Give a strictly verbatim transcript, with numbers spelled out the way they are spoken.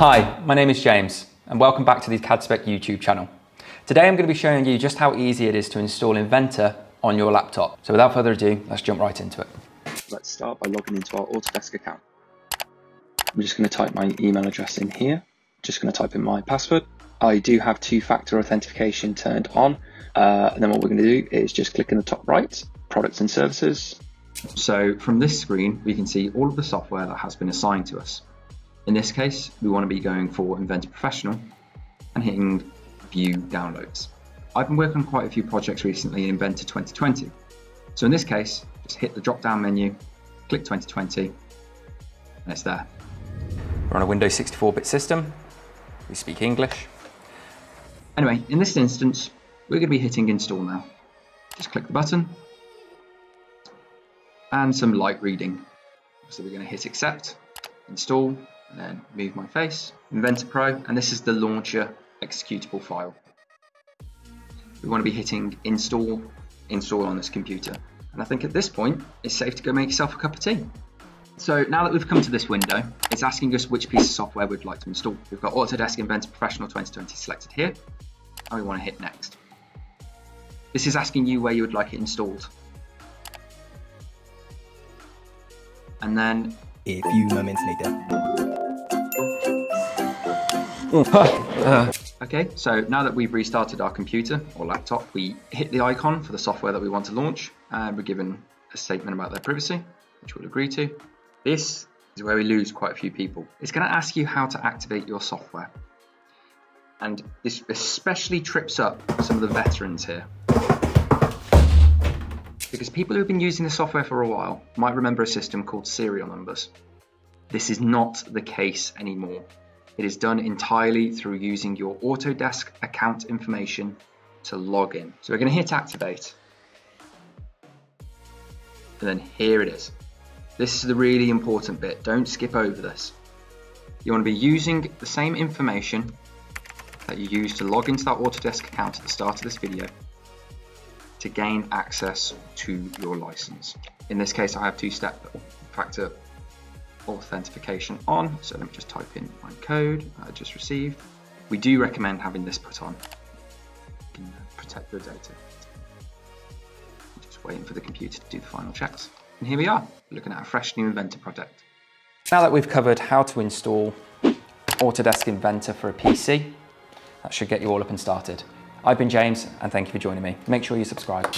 Hi, my name is James and welcome back to the CADspec YouTube channel. Today I'm going to be showing you just how easy it is to install Inventor on your laptop. So without further ado, let's jump right into it. Let's start by logging into our Autodesk account. I'm just going to type my email address in here. Just going to type in my password. I do have two-factor authentication turned on. Uh, and then what we're going to do is just click in the top right, products and services. So from this screen, we can see all of the software that has been assigned to us. In this case, we want to be going for Inventor Professional and hitting View Downloads. I've been working on quite a few projects recently in Inventor twenty twenty. So in this case, just hit the drop-down menu, click twenty twenty, and it's there. We're on a Windows sixty-four bit system. We speak English. Anyway, in this instance, we're going to be hitting install now. Just click the button and some light reading. So we're going to hit accept, install, and then move my face, Inventor Pro, and this is the launcher executable file. We want to be hitting install, install on this computer. And I think at this point, it's safe to go make yourself a cup of tea. So now that we've come to this window, it's asking us which piece of software we'd like to install. We've got Autodesk Inventor Professional twenty twenty selected here, and we want to hit next. This is asking you where you would like it installed. And then a few moments later. Okay, so now that we've restarted our computer or laptop, we hit the icon for the software that we want to launch, and we're given a statement about their privacy, which we'll agree to. This is where we lose quite a few people. It's going to ask you how to activate your software. And this especially trips up some of the veterans here. Because people who've been using the software for a while might remember a system called serial numbers. This is not the case anymore. It is done entirely through using your Autodesk account information to log in. So we're going to hit activate. And then here it is. This is the really important bit. Don't skip over this. You want to be using the same information that you used to log into that Autodesk account at the start of this video to gain access to your license. In this case, I have two-step factor authentication on, so let me just type in my code I just received. We do recommend having this put on. You can protect your data. Just waiting for the computer to do the final checks. And here we are, looking at a fresh new Inventor project. Now that we've covered how to install Autodesk Inventor for a P C, that should get you all up and started. I've been James, and thank you for joining me. Make sure you subscribe.